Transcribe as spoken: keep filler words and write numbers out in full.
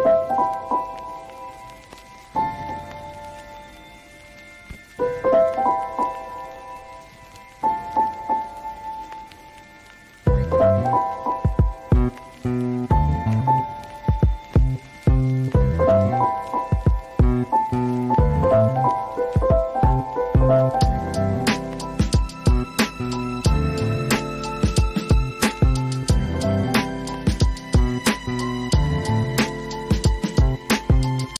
You